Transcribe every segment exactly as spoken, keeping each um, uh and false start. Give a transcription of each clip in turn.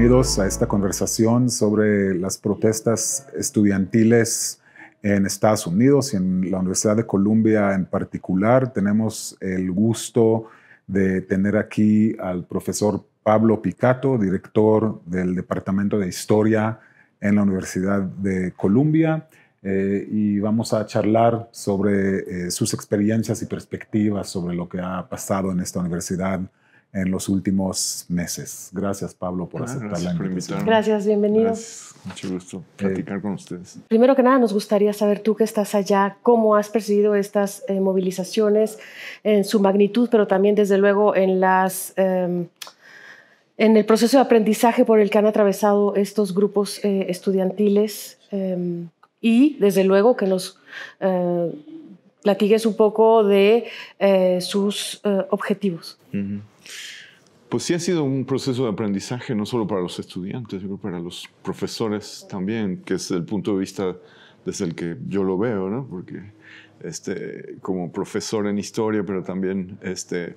bienvenidos a esta conversación sobre las protestas estudiantiles en Estados Unidos y en la Universidad de Columbia en particular. Tenemos el gusto de tener aquí al profesor Pablo Piccato, director del Departamento de Historia en la Universidad de Columbia. Eh, y vamos a charlar sobre eh, sus experiencias y perspectivas sobre lo que ha pasado en esta universidad en los últimos meses. Gracias, Pablo, por ah, aceptar la invitación. Gracias, bienvenidos. Mucho gusto platicar eh, con ustedes. Primero que nada, nos gustaría saber tú que estás allá, cómo has percibido estas eh, movilizaciones en su magnitud, pero también, desde luego, en las... Eh, en el proceso de aprendizaje por el que han atravesado estos grupos eh, estudiantiles eh, y, desde luego, que nos eh, platiques un poco de eh, sus eh, objetivos. Uh-huh. Pues sí ha sido un proceso de aprendizaje, no solo para los estudiantes, sino para los profesores también, que es el punto de vista desde el que yo lo veo, ¿no? Porque este, como profesor en historia, pero también... Este,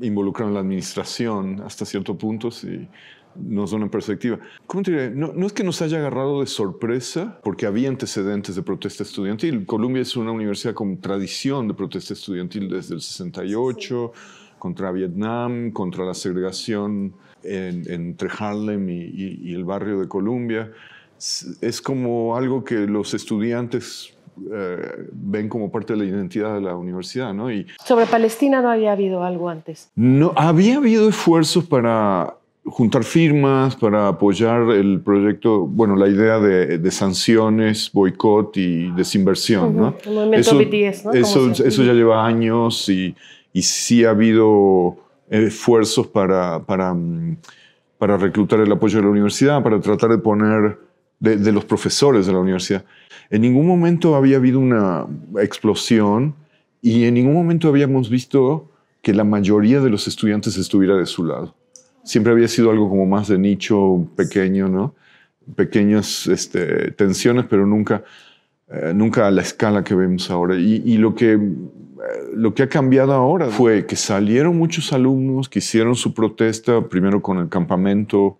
involucran la administración hasta cierto punto, si nos dan una perspectiva. ¿Cómo te diré? No, no es que nos haya agarrado de sorpresa, porque había antecedentes de protesta estudiantil. Columbia es una universidad con tradición de protesta estudiantil desde el sesenta y ocho, contra Vietnam, contra la segregación en, entre Harlem y, y, y el barrio de Columbia. Es como algo que los estudiantes... Eh, ven como parte de la identidad de la universidad, ¿no? Y sobre Palestina no había habido algo antes. No, había habido esfuerzos para juntar firmas, para apoyar el proyecto, bueno, la idea de, de sanciones, boicot y desinversión, uh-huh. ¿no? El movimiento B T S, ¿no? Eso, eso ya lleva años y, y sí ha habido esfuerzos para, para, para reclutar el apoyo de la universidad, para tratar de poner... De, de los profesores de la universidad. En ningún momento había habido una explosión y en ningún momento habíamos visto que la mayoría de los estudiantes estuviera de su lado. Siempre había sido algo como más de nicho, pequeño, ¿no? Pequeñas este, tensiones, pero nunca, eh, nunca a la escala que vemos ahora. Y, y lo que, eh, lo que ha cambiado ahora fue que salieron muchos alumnos que hicieron su protesta, primero con el campamento,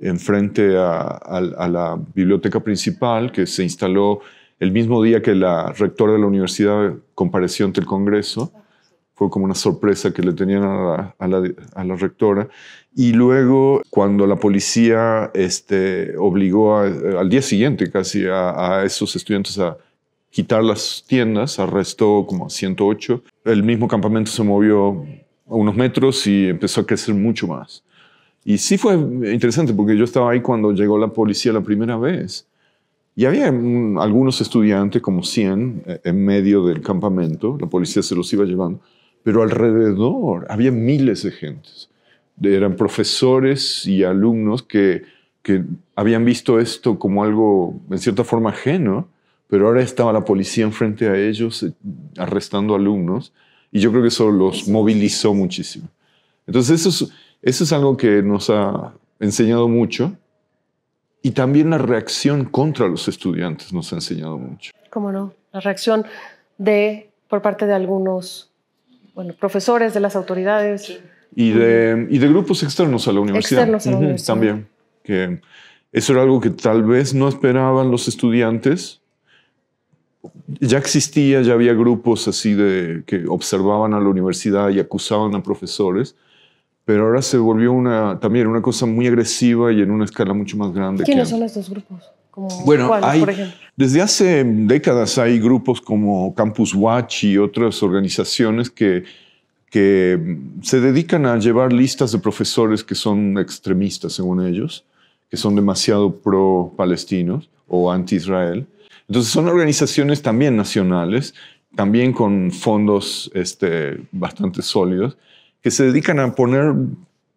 enfrente a, a, a la biblioteca principal, que se instaló el mismo día que la rectora de la universidad compareció ante el Congreso. Fue como una sorpresa que le tenían a la, a la, a la rectora. Y luego, cuando la policía este, obligó a, al día siguiente casi a, a esos estudiantes a quitar las tiendas, arrestó como ciento ocho. El mismo campamento se movió a unos metros y empezó a crecer mucho más. Y sí fue interesante, porque yo estaba ahí cuando llegó la policía la primera vez. Y había un, algunos estudiantes, como cien, en medio del campamento. La policía se los iba llevando. Pero alrededor había miles de gentes. Eran profesores y alumnos que, que habían visto esto como algo, en cierta forma, ajeno. Pero ahora estaba la policía enfrente a ellos, arrestando alumnos. Y yo creo que eso los movilizó muchísimo. Entonces, eso es... Eso es algo que nos ha enseñado mucho, y también la reacción contra los estudiantes nos ha enseñado mucho. ¿Cómo no? La reacción de, por parte de algunos bueno, profesores, de las autoridades. Y de, y de grupos externos a la universidad. Externos a la universidad. Uh-huh, también. Que eso era algo que tal vez no esperaban los estudiantes. Ya existía, ya había grupos así de, que observaban a la universidad y acusaban a profesores. Pero ahora se volvió una, también una cosa muy agresiva y en una escala mucho más grande. ¿Quiénes son estos grupos? ¿Como bueno, cuáles, hay, por ejemplo? Desde hace décadas hay grupos como Campus Watch y otras organizaciones que, que se dedican a llevar listas de profesores que son extremistas, según ellos, que son demasiado pro-palestinos o anti-Israel. Entonces son organizaciones también nacionales, también con fondos este, bastante sólidos, que se dedican a poner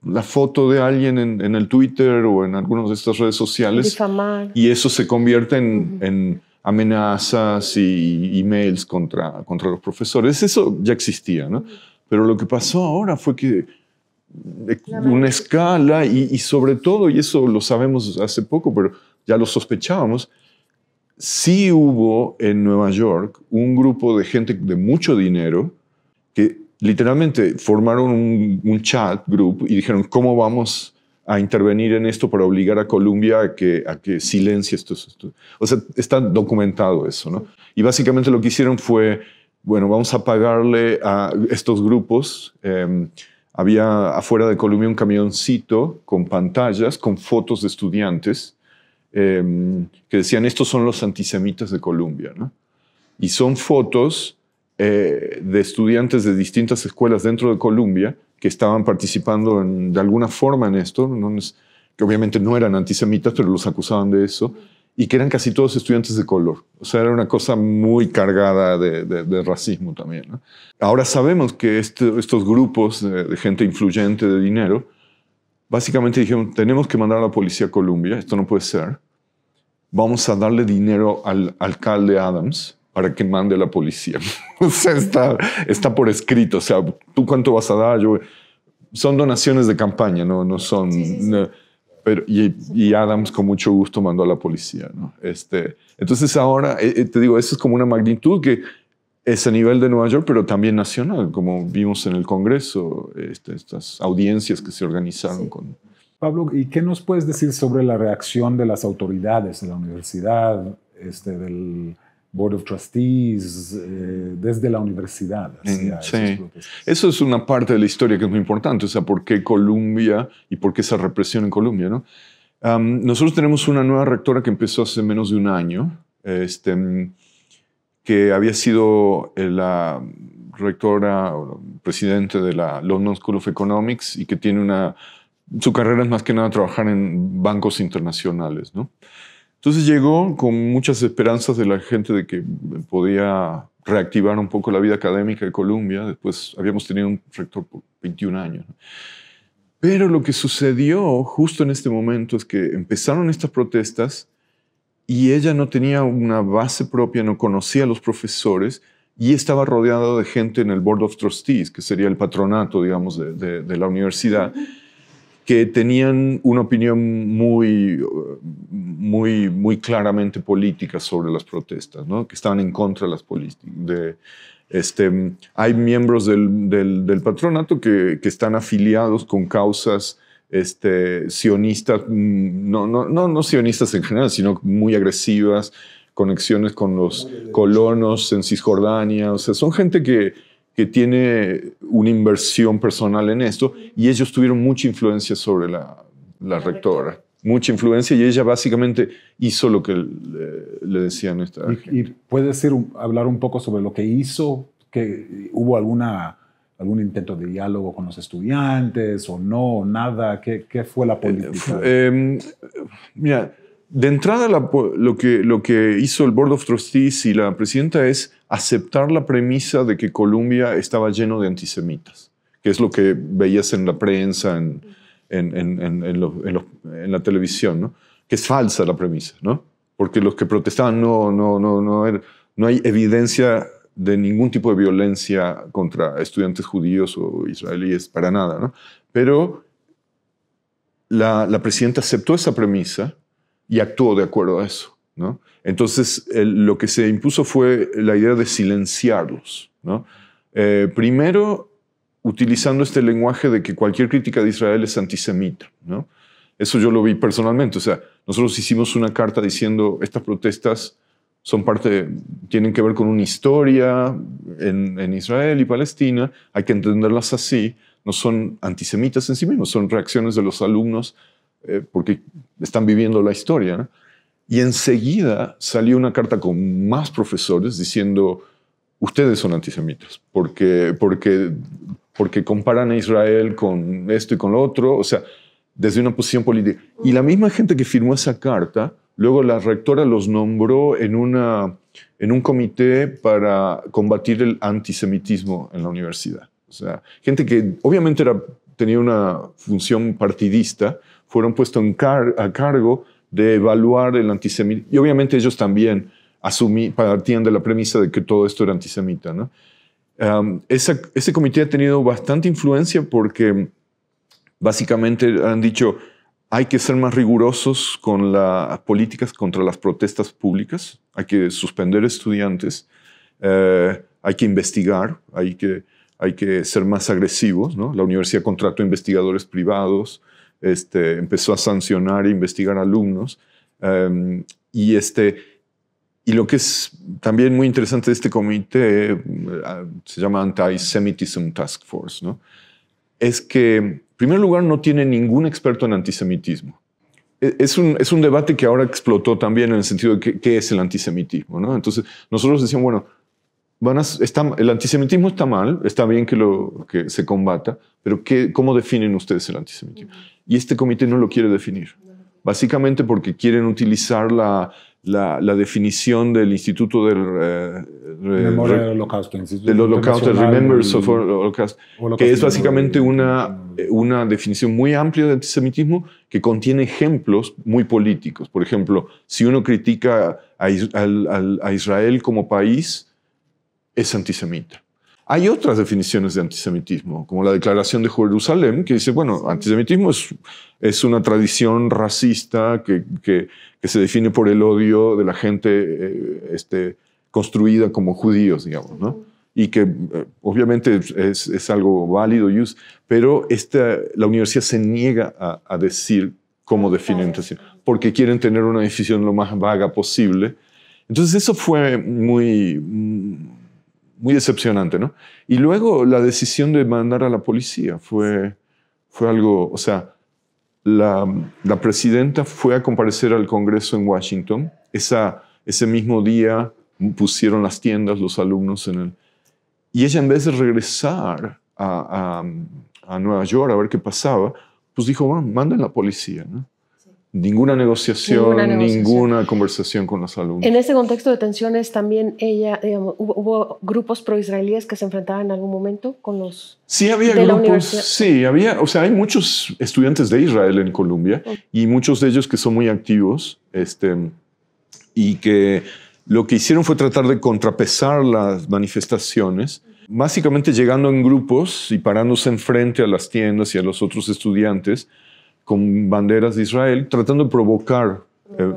la foto de alguien en, en el Twitter o en algunas de estas redes sociales. Difamar. Y eso se convierte en, uh-huh. en amenazas y emails contra, contra los profesores. Eso ya existía, ¿no? Uh-huh. Pero lo que pasó ahora fue que una escala y, y sobre todo, y eso lo sabemos hace poco, pero ya lo sospechábamos, sí hubo en Nueva York un grupo de gente de mucho dinero que literalmente formaron un, un chat group y dijeron, ¿cómo vamos a intervenir en esto para obligar a Columbia a que, a que silencie estos estudios. O sea, está documentado eso, ¿no? Y básicamente lo que hicieron fue, bueno, vamos a pagarle a estos grupos. Eh, había afuera de Columbia un camioncito con pantallas, con fotos de estudiantes eh, que decían, estos son los antisemitas de Columbia, ¿no? Y son fotos eh, de estudiantes de distintas escuelas dentro de Columbia que estaban participando en, de alguna forma en esto, no es, que obviamente no eran antisemitas, pero los acusaban de eso, y que eran casi todos estudiantes de color. O sea, era una cosa muy cargada de, de, de racismo también, ¿no? Ahora sabemos que este, estos grupos de, de gente influyente, de dinero, básicamente dijeron, tenemos que mandar a la policía a Columbia, esto no puede ser, vamos a darle dinero al alcalde Adams para que mande la policía. O sea, está, está por escrito. O sea, ¿tú cuánto vas a dar? Yo, son donaciones de campaña, no, no son... Sí, sí, sí. No, pero, y, y Adams con mucho gusto mandó a la policía, ¿no? Este, entonces ahora, eh, te digo, eso es como una magnitud que es a nivel de Nueva York, pero también nacional, como vimos en el Congreso, este, estas audiencias que se organizaron. Sí. Con... Pablo, ¿y qué nos puedes decir sobre la reacción de las autoridades de la universidad, este, del... Board of Trustees, eh, desde la universidad? Sí. Eso es una parte de la historia que es muy importante, o sea, por qué Columbia y por qué esa represión en Columbia, ¿no? Um, nosotros tenemos una nueva rectora que empezó hace menos de un año, este, que había sido la rectora o presidente de la Londres School of Economics y que tiene una... Su carrera es más que nada trabajar en bancos internacionales, ¿no? Entonces llegó con muchas esperanzas de la gente de que podía reactivar un poco la vida académica de Columbia. Después habíamos tenido un rector por veintiún años. Pero lo que sucedió justo en este momento es que empezaron estas protestas y ella no tenía una base propia, no conocía a los profesores y estaba rodeada de gente en el Board of Trustees, que sería el patronato, digamos, de, de, de la universidad, que tenían una opinión muy, muy, muy claramente política sobre las protestas, ¿no? Que estaban en contra de las políticas. Este, hay miembros del, del, del patronato que, que están afiliados con causas este, sionistas, no, no, no, no sionistas en general, sino muy agresivas, conexiones con los colonos en Cisjordania. O sea, son gente que... que tiene una inversión personal en esto, y ellos tuvieron mucha influencia sobre la, la, la rectora. rectora. Mucha influencia, y ella básicamente hizo lo que le, le decían. Esta y, ¿Y puede decir, hablar un poco sobre lo que hizo? ¿Que hubo alguna, algún intento de diálogo con los estudiantes o no, nada? ¿Qué, qué fue la política? Eh, eh, mira, de entrada la, lo, que, lo que hizo el Board of Trustees y la presidenta es aceptar la premisa de que Columbia estaba lleno de antisemitas, que es lo que veías en la prensa, en, en, en, en, en, lo, en, lo, en la televisión, ¿no? Que es falsa la premisa, ¿no? Porque los que protestaban no, no, no, no, era, no hay evidencia de ningún tipo de violencia contra estudiantes judíos o israelíes, para nada, ¿no? Pero la, la presidenta aceptó esa premisa y actuó de acuerdo a eso, ¿no? Entonces, el, lo que se impuso fue la idea de silenciarlos, ¿no? Eh, primero, utilizando este lenguaje de que cualquier crítica de Israel es antisemita, ¿no? Eso yo lo vi personalmente. O sea, nosotros hicimos una carta diciendo estas protestas son parte, tienen que ver con una historia en, en Israel y Palestina, hay que entenderlas así, no son antisemitas en sí mismos, son reacciones de los alumnos eh, porque están viviendo la historia, ¿no? Y enseguida salió una carta con más profesores diciendo ustedes son antisemitas porque, porque, porque comparan a Israel con esto y con lo otro, o sea, desde una posición política. Y la misma gente que firmó esa carta, luego la rectora los nombró en, una, en un comité para combatir el antisemitismo en la universidad. O sea, gente que obviamente era, tenía una función partidista, fueron puestos en car- a cargo de evaluar el antisemitismo. Y obviamente ellos también asumí, partían de la premisa de que todo esto era antisemita, ¿no? Um, esa, ese comité ha tenido bastante influencia porque básicamente han dicho hay que ser más rigurosos con las políticas contra las protestas públicas, hay que suspender estudiantes, eh, hay que investigar, hay que, hay que ser más agresivos, ¿no? La universidad contrató investigadores privados, este, empezó a sancionar e investigar alumnos. Um, y, este, y lo que es también muy interesante de este comité, uh, se llama Anti-Semitism Task Force, ¿no? Es que, en primer lugar, no tiene ningún experto en antisemitismo. Es un, es un debate que ahora explotó también en el sentido de qué, qué es el antisemitismo, ¿no? Entonces, nosotros decíamos, bueno, van a, está, el antisemitismo está mal, está bien que, lo, que se combata, pero ¿qué, ¿cómo definen ustedes el antisemitismo? Y este comité no lo quiere definir, básicamente porque quieren utilizar la, la, la definición del Instituto del, eh, Memoria re, del Holocausto, del Holocausto, Remembrance of Holocaust, que es básicamente una, una definición muy amplia de antisemitismo que contiene ejemplos muy políticos. Por ejemplo, si uno critica a, a, a Israel como país, es antisemita. Hay otras definiciones de antisemitismo, como la Declaración de Jerusalén, que dice, bueno, antisemitismo es, es una tradición racista que, que, que se define por el odio de la gente eh, este, construida como judíos, digamos, ¿no? Y que eh, obviamente es, es algo válido, pero esta, la universidad se niega a, a decir cómo definen, porque quieren tener una definición lo más vaga posible. Entonces eso fue muy... muy decepcionante, ¿no? Y luego la decisión de mandar a la policía fue, fue algo... O sea, la, la presidenta fue a comparecer al Congreso en Washington. Esa, ese mismo día pusieron las tiendas, los alumnos en el... Y ella, en vez de regresar a, a, a Nueva York a ver qué pasaba, pues dijo, bueno, manden a la policía, ¿no? Ninguna negociación, ninguna negociación, ninguna conversación con los alumnos. En ese contexto de tensiones también ella, digamos, hubo, hubo grupos proisraelíes que se enfrentaban en algún momento con los... Sí, había grupos, sí, había, o sea, hay muchos estudiantes de Israel en Columbia oh. y muchos de ellos que son muy activos este, y que lo que hicieron fue tratar de contrapesar las manifestaciones, básicamente llegando en grupos y parándose enfrente a las tiendas y a los otros estudiantes con banderas de Israel, tratando de provocar, eh,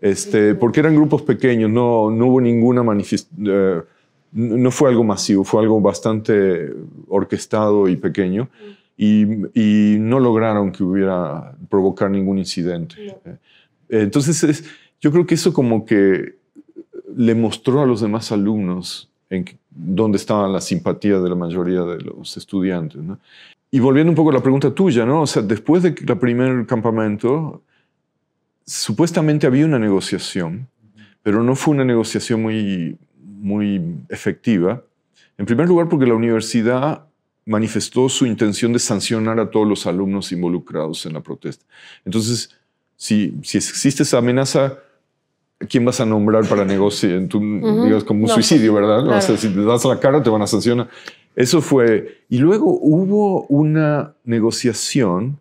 este, porque eran grupos pequeños, no, no hubo ninguna manifestación, eh, no fue algo masivo, fue algo bastante orquestado y pequeño, y, y no lograron que hubiera provocar ningún incidente. Entonces, es, yo creo que eso como que le mostró a los demás alumnos en que, dónde estaba la simpatía de la mayoría de los estudiantes, ¿no? Y volviendo un poco a la pregunta tuya, ¿no? O sea, después del primer campamento, supuestamente había una negociación, pero no fue una negociación muy, muy efectiva. En primer lugar, porque la universidad manifestó su intención de sancionar a todos los alumnos involucrados en la protesta. Entonces, si, si existe esa amenaza, ¿quién vas a nombrar para negociar? Tú, uh-huh. digas, como un no, suicidio, ¿verdad? Claro. O sea, si te das la cara, te van a sancionar. Eso fue. Y luego hubo una negociación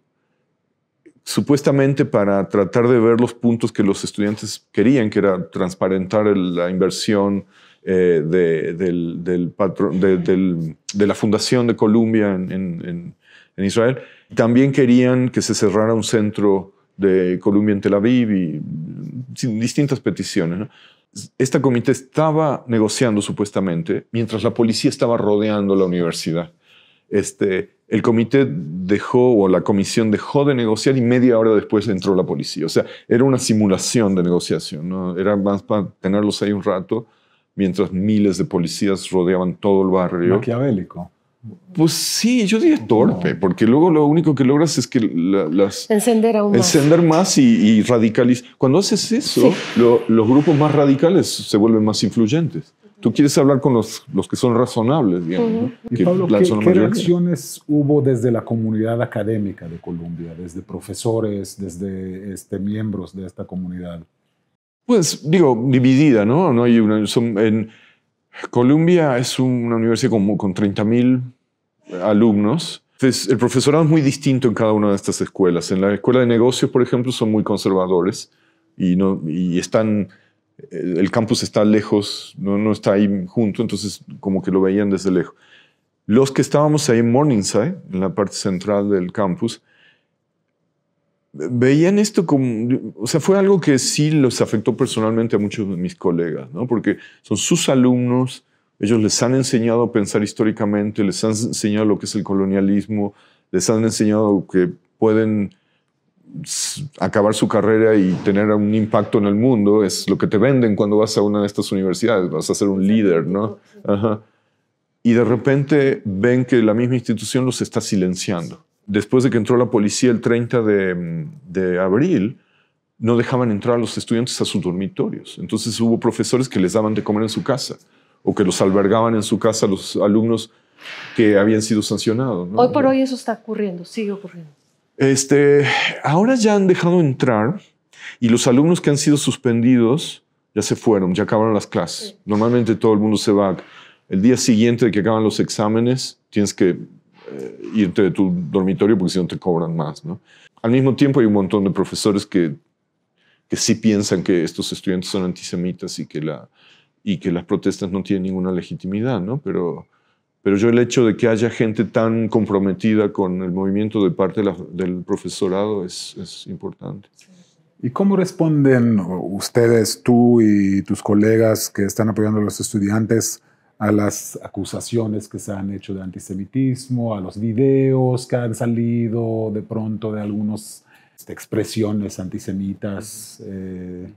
supuestamente para tratar de ver los puntos que los estudiantes querían, que era transparentar el, la inversión eh, de, del, del patro, de, del, de la Fundación de Columbia en, en, en Israel. También querían que se cerrara un centro de Columbia en Tel Aviv y distintas peticiones, ¿no? Este comité estaba negociando supuestamente mientras la policía estaba rodeando la universidad. Este, el comité dejó, o la comisión dejó de negociar y media hora después entró la policía. O sea, era una simulación de negociación, ¿no? Era más para tenerlos ahí un rato mientras miles de policías rodeaban todo el barrio. Maquiavélico. Pues sí, yo diría torpe, porque luego lo único que logras es que la, las... Encender aún más. Encender más y, y radicalizar. Cuando haces eso, sí. lo, los grupos más radicales se vuelven más influyentes. Tú quieres hablar con los, los que son razonables, digamos. Uh-huh. ¿no? Y Pablo, ¿qué, ¿qué reacciones hubo desde la comunidad académica de Columbia? Desde profesores, desde este, miembros de esta comunidad. Pues, digo, dividida, ¿no? No hay una... Son, en, Columbia es una universidad con, con treinta mil alumnos. Entonces, el profesorado es muy distinto en cada una de estas escuelas. En la escuela de negocios, por ejemplo, son muy conservadores y, no, y están, el campus está lejos, no, no está ahí junto, entonces como que lo veían desde lejos. Los que estábamos ahí en Morningside, en la parte central del campus, veían esto como... O sea, fue algo que sí los afectó personalmente a muchos de mis colegas, ¿no? Porque son sus alumnos, ellos les han enseñado a pensar históricamente, les han enseñado lo que es el colonialismo, les han enseñado que pueden acabar su carrera y tener un impacto en el mundo es lo que te venden cuando vas a una de estas universidades. Vas a ser un líder, ¿no? Ajá. Y de repente ven que la misma institución los está silenciando. Después de que entró la policía el treinta de abril, no dejaban entrar a los estudiantes a sus dormitorios. Entonces hubo profesores que les daban de comer en su casa o que los albergaban en su casa los alumnos que habían sido sancionados, ¿no? Hoy por hoy eso está ocurriendo, sigue ocurriendo. Este, ahora ya han dejado entrar y los alumnos que han sido suspendidos ya se fueron, ya acabaron las clases. Sí. Normalmente todo el mundo se va. El día siguiente de que acaban los exámenes tienes que eh, irte de tu dormitorio porque si no te cobran más, ¿no? Al mismo tiempo hay un montón de profesores que, que sí piensan que estos estudiantes son antisemitas y que, la, y que las protestas no tienen ninguna legitimidad, ¿no? Pero... Pero yo el hecho de que haya gente tan comprometida con el movimiento de parte de la, del profesorado es, es importante. ¿Y cómo responden ustedes, tú y tus colegas que están apoyando a los estudiantes, a las acusaciones que se han hecho de antisemitismo, a los videos que han salido de pronto de algunas este, expresiones antisemitas? Eh?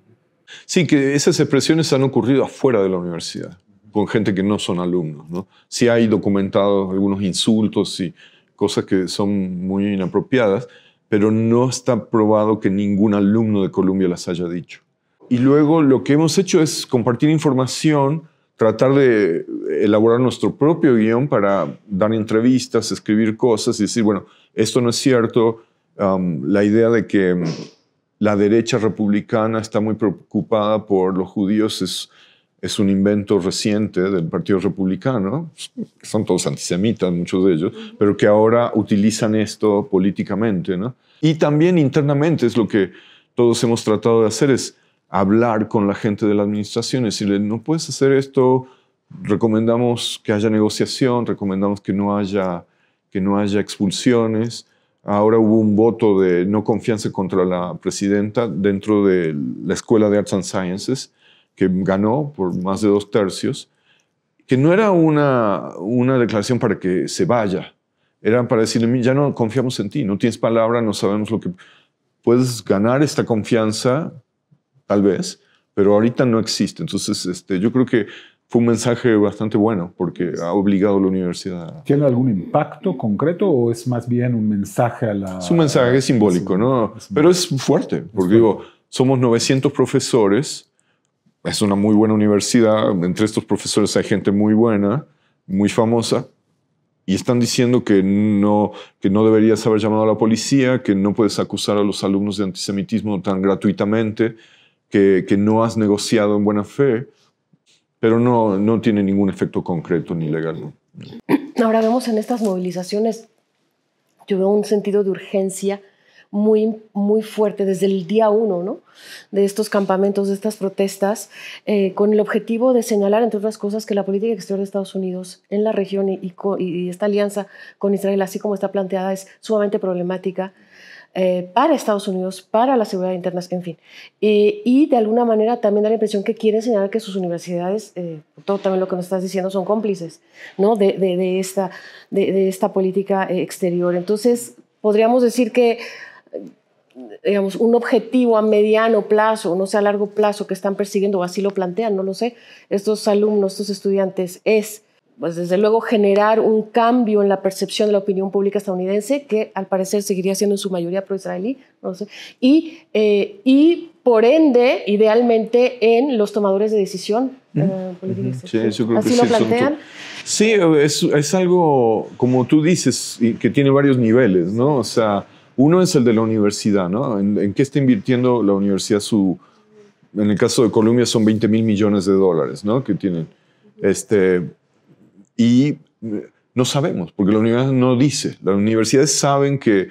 Sí, que esas expresiones han ocurrido afuera de la universidad, con gente que no son alumnos, ¿no? Sí hay documentados algunos insultos y cosas que son muy inapropiadas, pero no está probado que ningún alumno de Columbia las haya dicho. Y luego lo que hemos hecho es compartir información, tratar de elaborar nuestro propio guión para dar entrevistas, escribir cosas y decir, bueno, esto no es cierto. Um, la idea de que la derecha republicana está muy preocupada por los judíos es... es un invento reciente del Partido Republicano, son todos antisemitas, muchos de ellos, pero que ahora utilizan esto políticamente, ¿no? Y también internamente es lo que todos hemos tratado de hacer, es hablar con la gente de la administración, decirle, no puedes hacer esto, recomendamos que haya negociación, recomendamos que no haya, que no haya expulsiones. Ahora hubo un voto de no confianza contra la presidenta dentro de la Escuela de Arts and Sciences, que ganó por más de dos tercios, que no era una, una declaración para que se vaya, era para decirle, ya no confiamos en ti, no tienes palabra, no sabemos lo que... Puedes ganar esta confianza, tal vez, pero ahorita no existe. Entonces, este, yo creo que fue un mensaje bastante bueno, porque ha obligado a la universidad. ¿Tiene algún impacto concreto o es más bien un mensaje a la...? Es un mensaje simbólico, ¿no? Pero es fuerte, porque digo, somos novecientos profesores. Es una muy buena universidad, entre estos profesores hay gente muy buena, muy famosa, y están diciendo que no, que no deberías haber llamado a la policía, que no puedes acusar a los alumnos de antisemitismo tan gratuitamente, que, que no has negociado en buena fe, pero no, no tiene ningún efecto concreto ni legal, ¿no? Ahora vemos en estas movilizaciones, yo veo un sentido de urgencia muy, muy fuerte desde el día uno, ¿no? De estos campamentos, de estas protestas, eh, con el objetivo de señalar, entre otras cosas, que la política exterior de Estados Unidos en la región y, y, y esta alianza con Israel, así como está planteada, es sumamente problemática eh, para Estados Unidos, para la seguridad interna, en fin. Eh, y de alguna manera también da la impresión que quieren señalar que sus universidades, eh, todo también lo que nos estás diciendo, son cómplices, ¿no? de, de, de, esta, de, de esta política eh, exterior. Entonces, podríamos decir que digamos, un objetivo a mediano plazo, no sé, a largo plazo que están persiguiendo, o así lo plantean, no lo sé, estos alumnos, estos estudiantes, es, pues desde luego, generar un cambio en la percepción de la opinión pública estadounidense, que al parecer seguiría siendo en su mayoría pro-israelí, no lo sé, y, eh, y por ende, idealmente, en los tomadores de decisión mm. eh, política. Sí, yo creo así que lo sí, plantean. Sí, es, es algo, como tú dices, que tiene varios niveles, ¿no? O sea, uno es el de la universidad, ¿no? ¿En, en qué está invirtiendo la universidad su... En el caso de Columbia son veinte mil millones de dólares, ¿no? Que tienen. Este, y no sabemos, porque la universidad no dice. Las universidades saben que,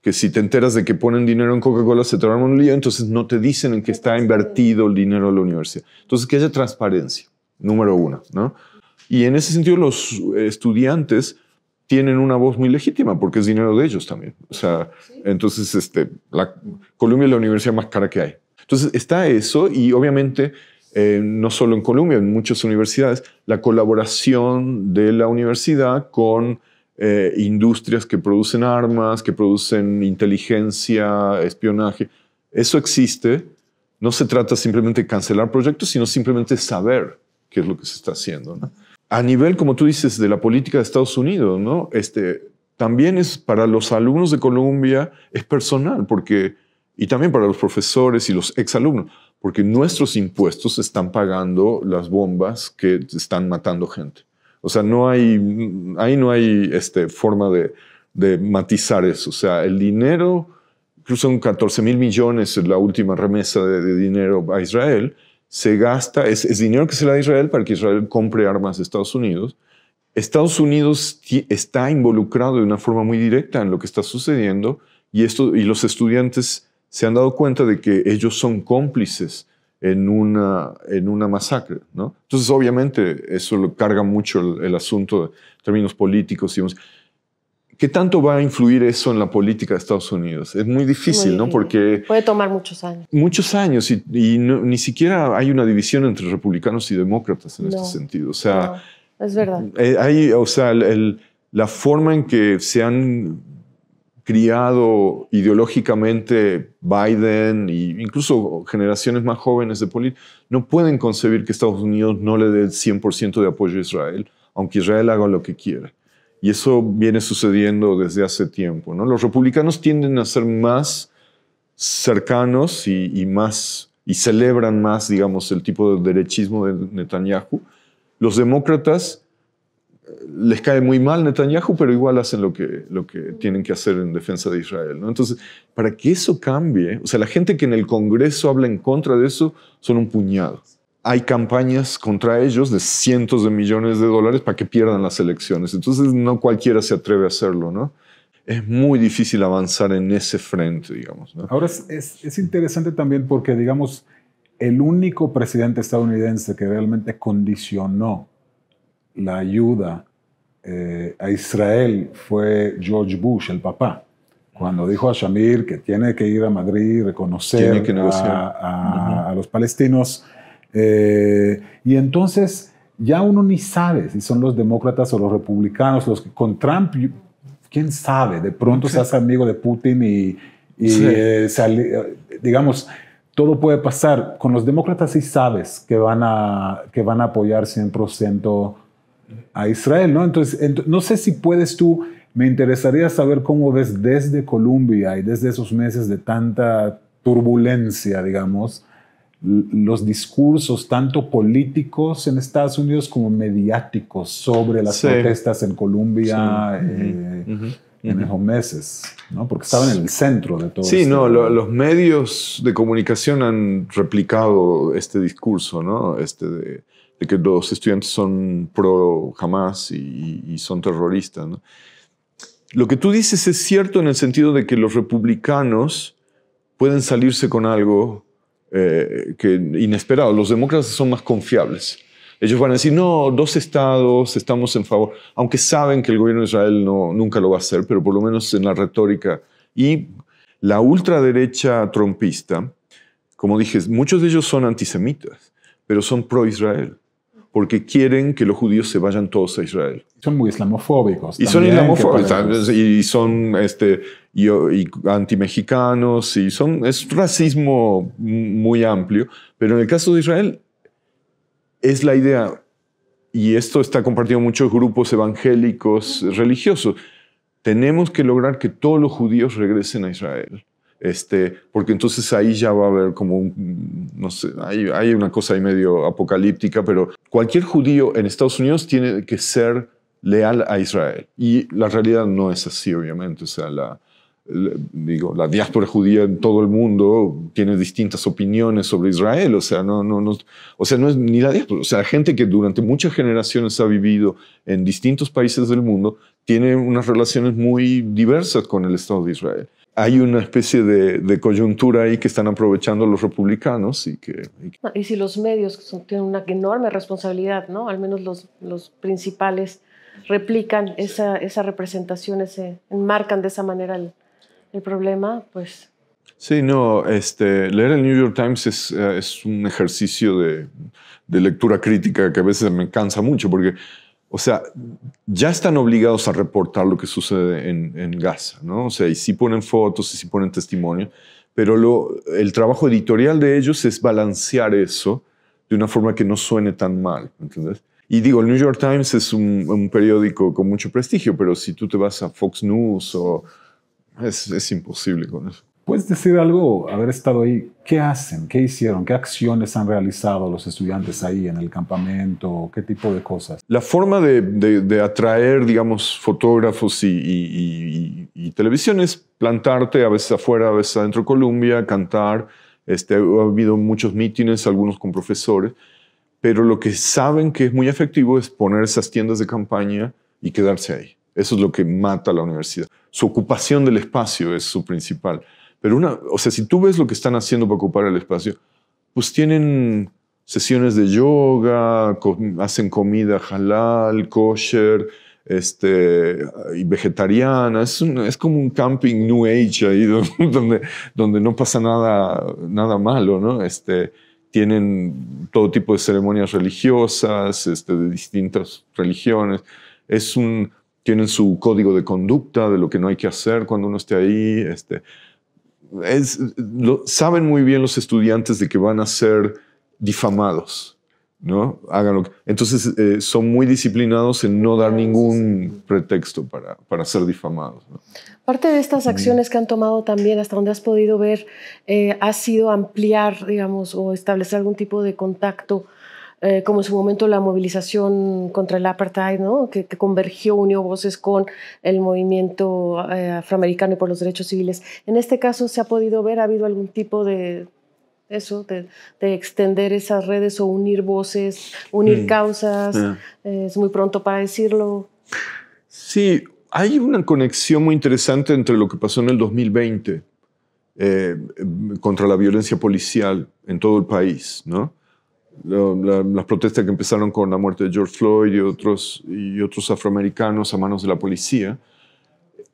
que si te enteras de que ponen dinero en Coca-Cola se te arma un lío, entonces no te dicen en qué está invertido el dinero de la universidad. Entonces, que haya transparencia, número uno, ¿no? Y en ese sentido los estudiantes tienen una voz muy legítima porque es dinero de ellos también. O sea, ¿sí? Entonces este, la, Columbia es la universidad más cara que hay. Entonces está eso y obviamente eh, no solo en Columbia, en muchas universidades, la colaboración de la universidad con eh, industrias que producen armas, que producen inteligencia, espionaje. Eso existe. No se trata simplemente de cancelar proyectos, sino simplemente saber qué es lo que se está haciendo, ¿no? A nivel, como tú dices, de la política de Estados Unidos, ¿no? Este, también es para los alumnos de Columbia, es personal, porque, y también para los profesores y los exalumnos, porque nuestros impuestos están pagando las bombas que están matando gente. O sea, no hay, ahí no hay este, forma de, de matizar eso. O sea, el dinero... Son catorce mil millones la última remesa de, de dinero a Israel. Se gasta, es, es dinero que se le da a Israel para que Israel compre armas de Estados Unidos. Estados Unidos está involucrado de una forma muy directa en lo que está sucediendo y, esto, y los estudiantes se han dado cuenta de que ellos son cómplices en una, en una masacre, ¿no? Entonces, obviamente, eso lo carga mucho el, el asunto de términos políticos. Digamos. ¿Qué tanto va a influir eso en la política de Estados Unidos? Es muy difícil, muy, ¿no? Porque puede tomar muchos años. Muchos años y, y no, ni siquiera hay una división entre republicanos y demócratas en no, este sentido. O sea, no, es verdad. Hay, o sea, el, el, la forma en que se han criado ideológicamente Biden e incluso generaciones más jóvenes de políticos no pueden concebir que Estados Unidos no le dé el cien por ciento de apoyo a Israel, aunque Israel haga lo que quiera. Y eso viene sucediendo desde hace tiempo, ¿no? Los republicanos tienden a ser más cercanos y, y, más, y celebran más, digamos, el tipo de derechismo de Netanyahu. Los demócratas les cae muy mal Netanyahu, pero igual hacen lo que, lo que tienen que hacer en defensa de Israel, ¿no? Entonces, para que eso cambie, o sea, la gente que en el Congreso habla en contra de eso son un puñado. Hay campañas contra ellos de cientos de millones de dólares para que pierdan las elecciones. Entonces, no cualquiera se atreve a hacerlo, ¿no? Es muy difícil avanzar en ese frente, digamos, ¿no? Ahora, es, es, es interesante también porque, digamos, el único presidente estadounidense que realmente condicionó la ayuda eh, a Israel fue George Bush, el papá. Cuando dijo a Shamir que tiene que ir a Madrid y reconocer a, a, a los palestinos... Eh, y entonces ya uno ni sabe si son los demócratas o los republicanos los que con Trump, quién sabe, de pronto okay. se hace amigo de Putin y, y sí. eh, sale, digamos, todo puede pasar. Con los demócratas sí sabes que van a, que van a apoyar cien por ciento a Israel, ¿no? Entonces, ent- no sé si puedes tú, me interesaría saber cómo ves desde Colombia y desde esos meses de tanta turbulencia, digamos, los discursos tanto políticos en Estados Unidos como mediáticos sobre las sí. protestas en Colombia sí. eh, uh-huh. Uh-huh. en esos meses, ¿no? Porque estaban en el centro de todo. Sí, este no, lo, los medios de comunicación han replicado este discurso, ¿no? Este de, de que los estudiantes son pro Hamas y, y son terroristas, ¿no? Lo que tú dices es cierto en el sentido de que los republicanos pueden salirse con algo Eh, que inesperado. Los demócratas son más confiables. Ellos van a decir, no, dos estados, estamos en favor. Aunque saben que el gobierno de Israel no, nunca lo va a hacer, pero por lo menos en la retórica. Y la ultraderecha trumpista, como dije, muchos de ellos son antisemitas, pero son pro-Israel, porque quieren que los judíos se vayan todos a Israel. Son muy islamofóbicos. Y también, son islamofóbicos. Y son este, y, y antimexicanos. Y son, es racismo muy amplio. Pero en el caso de Israel, es la idea, y esto está compartido en muchos grupos evangélicos religiosos, tenemos que lograr que todos los judíos regresen a Israel. Este, porque entonces ahí ya va a haber como, un, no sé, hay, hay una cosa ahí medio apocalíptica, pero cualquier judío en Estados Unidos tiene que ser leal a Israel. Y la realidad no es así, obviamente. O sea, la, la, digo, la diáspora judía en todo el mundo tiene distintas opiniones sobre Israel. O sea, no, no, no, o sea, no es ni la diáspora. O sea, la gente que durante muchas generaciones ha vivido en distintos países del mundo tiene unas relaciones muy diversas con el Estado de Israel. Hay una especie de, de coyuntura ahí que están aprovechando los republicanos. Y que, y, que... y si los medios son, tienen una enorme responsabilidad, ¿no? Al menos los, los principales replican esa, esa representación, ese, enmarcan de esa manera el, el problema, pues... Sí, no, este, leer el New York Times es, es un ejercicio de, de lectura crítica que a veces me cansa mucho porque... O sea, ya están obligados a reportar lo que sucede en, en Gaza, ¿no? O sea, y sí ponen fotos, y sí ponen testimonio, pero lo, el trabajo editorial de ellos es balancear eso de una forma que no suene tan mal, ¿entendés? Y digo, el New York Times es un, un periódico con mucho prestigio, pero si tú te vas a Fox News o... Es, es imposible con eso. ¿Puedes decir algo, haber estado ahí? ¿Qué hacen? ¿Qué hicieron? ¿Qué acciones han realizado los estudiantes ahí en el campamento? ¿Qué tipo de cosas? La forma de, de, de atraer, digamos, fotógrafos y, y, y, y televisión es plantarte a veces afuera, a veces adentro de Columbia, cantar. Este, ha habido muchos mítines, algunos con profesores. Pero lo que saben que es muy efectivo es poner esas tiendas de campaña y quedarse ahí. Eso es lo que mata a la universidad. Su ocupación del espacio es su principal. Pero una, o sea, si tú ves lo que están haciendo para ocupar el espacio, pues tienen sesiones de yoga, co hacen comida halal, kosher, este, y vegetariana. Es, un, es como un camping New Age ahí donde, donde no pasa nada, nada malo, ¿no? Este, tienen todo tipo de ceremonias religiosas, este, de distintas religiones. Es un, tienen su código de conducta de lo que no hay que hacer cuando uno esté ahí, este. Es, lo, saben muy bien los estudiantes de que van a ser difamados, ¿no? Háganlo. Entonces eh, son muy disciplinados en no dar ningún pretexto para, para ser difamados, ¿no? Parte de estas acciones que han tomado también, hasta donde has podido ver, eh, ha sido ampliar, digamos, o establecer algún tipo de contacto, eh, como en su momento la movilización contra el apartheid, ¿no? Que, que convergió, unió voces con el movimiento eh, afroamericano y por los derechos civiles. En este caso, ¿se ha podido ver? ¿Ha habido algún tipo de eso, de, de extender esas redes o unir voces, unir mm. causas? Yeah. Eh, es muy pronto para decirlo. Sí, hay una conexión muy interesante entre lo que pasó en el dos mil veinte eh, contra la violencia policial en todo el país, ¿no? La, la, las protestas que empezaron con la muerte de George Floyd y otros, y otros afroamericanos a manos de la policía.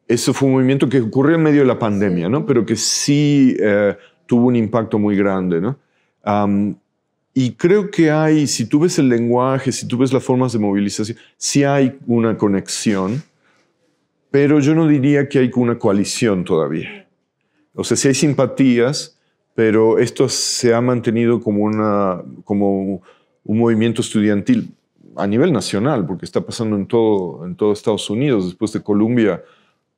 Eso fue un movimiento que ocurrió en medio de la pandemia, ¿no? Pero que sí eh, tuvo un impacto muy grande, ¿no? Um, y creo que hay, si tú ves el lenguaje, si tú ves las formas de movilización, sí hay una conexión, pero yo no diría que hay una coalición todavía. O sea, sí hay simpatías, pero esto se ha mantenido como, una, como un movimiento estudiantil a nivel nacional, porque está pasando en todo, en todo Estados Unidos. Después de Columbia,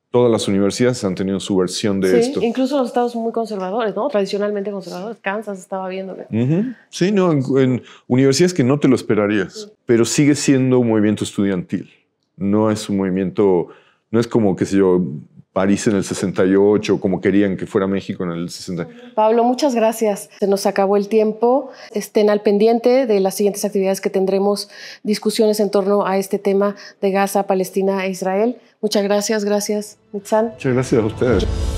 todas las universidades han tenido su versión de sí, esto. Incluso los estados muy conservadores, ¿no? Tradicionalmente conservadores. Kansas estaba viendo. Uh-huh. Sí, no, en, en universidades que no te lo esperarías, uh-huh. pero sigue siendo un movimiento estudiantil. No es un movimiento, no es como, qué sé yo, París en el sesenta y ocho, como querían que fuera México en el sesenta y ocho. Pablo, muchas gracias. Se nos acabó el tiempo. Estén al pendiente de las siguientes actividades que tendremos, discusiones en torno a este tema de Gaza, Palestina e Israel. Muchas gracias, gracias, Nitzan. Muchas gracias a ustedes.